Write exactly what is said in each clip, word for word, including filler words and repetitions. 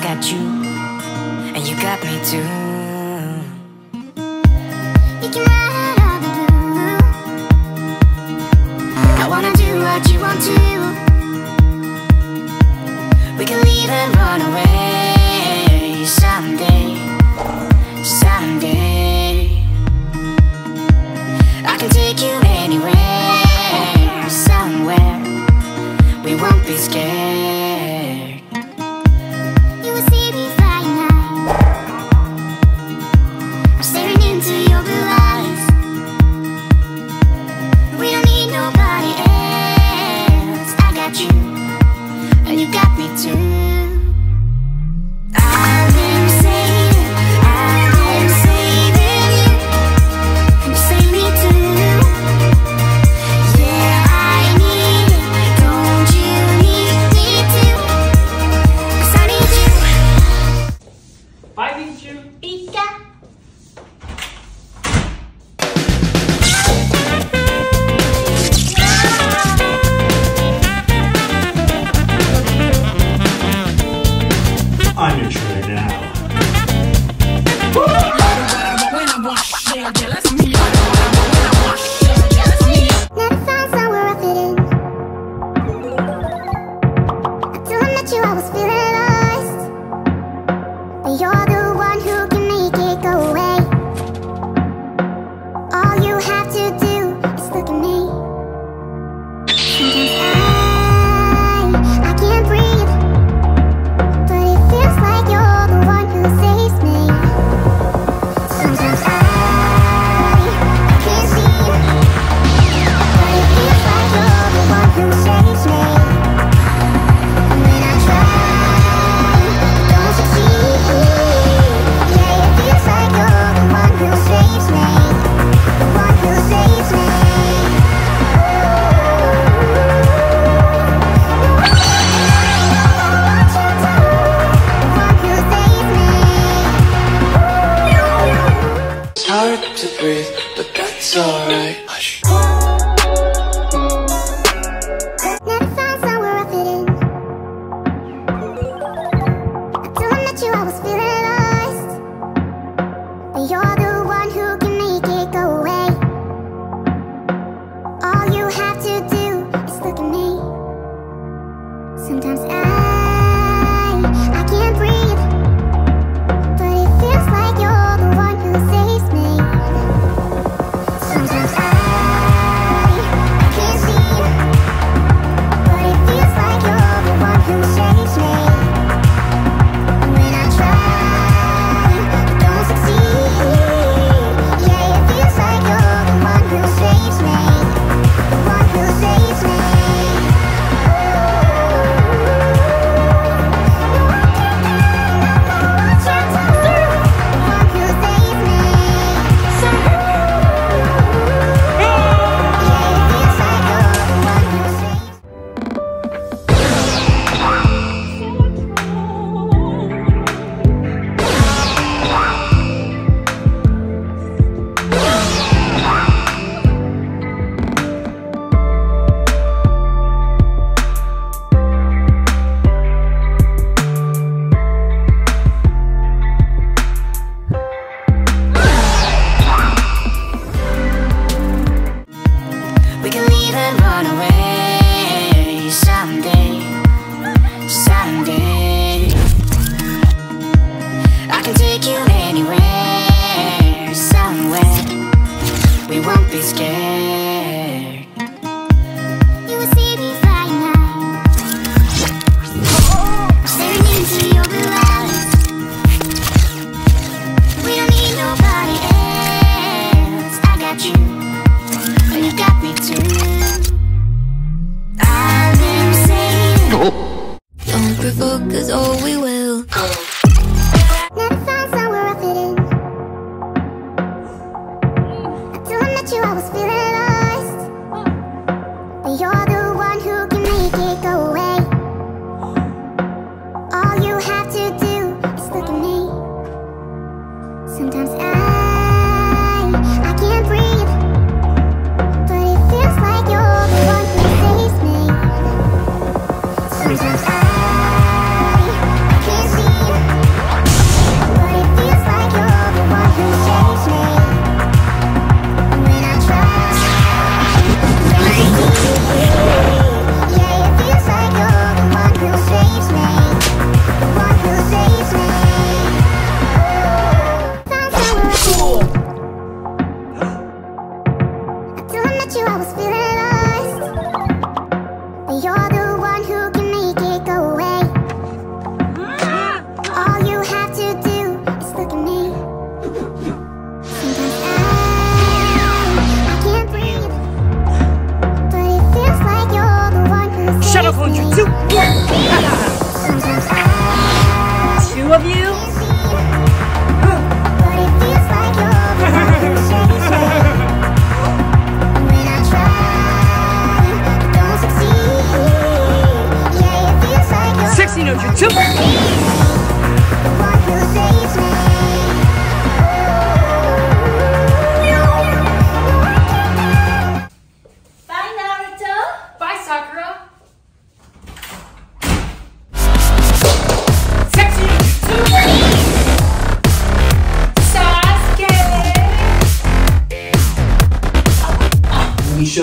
I got you, and you got me too. I wanna do what you want to. We can leave and run away someday, someday. I can take you anywhere, somewhere. We won't be scared. Yeah.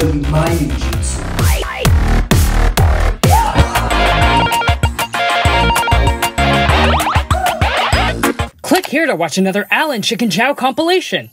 show you my new jutsu. Click here to watch another Alan Chikin Chow compilation.